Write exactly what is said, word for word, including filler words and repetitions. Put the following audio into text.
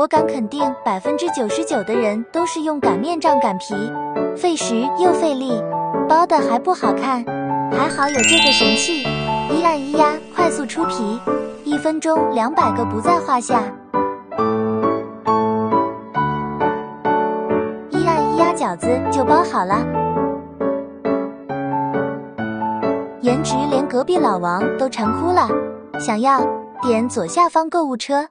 我敢肯定百分之九十九的人都是用擀面杖擀皮，费时又费力，包的还不好看。还好有这个神器，一按一压，快速出皮，一分钟两百个不在话下。一按一压饺子就包好了，颜值连隔壁老王都馋哭了。想要？点左下方购物车。